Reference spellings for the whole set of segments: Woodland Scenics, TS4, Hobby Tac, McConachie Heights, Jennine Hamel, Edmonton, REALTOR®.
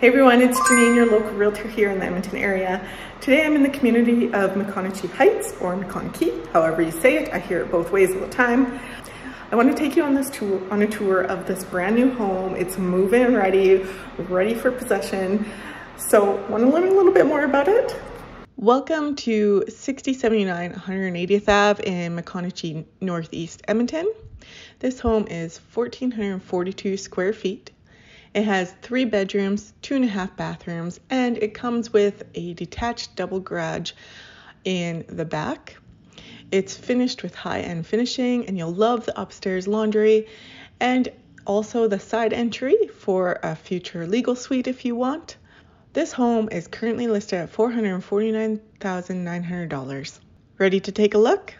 Hey everyone, it's Jennine, your local realtor here in the Edmonton area. Today I'm in the community of McConachie Heights, or McConachie, however you say it. I hear it both ways all the time. I want to take you on a tour of this brand new home. It's move-in ready for possession. So want to learn a little bit more about it? Welcome to 6079 180th Ave in McConachie, Northeast Edmonton. This home is 1,442 square feet. It has 3 bedrooms, 2.5 bathrooms, and it comes with a detached double garage in the back. It's finished with high-end finishing, and you'll love the upstairs laundry and also the side entry for a future legal suite if you want. This home is currently listed at $449,900. Ready to take a look?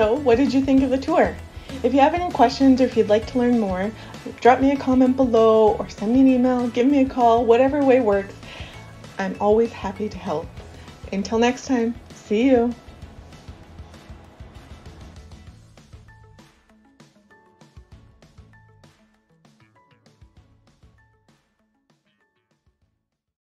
So what did you think of the tour? If you have any questions or if you'd like to learn more, drop me a comment below or send me an email, give me a call, whatever way works. I'm always happy to help. Until next time, see you.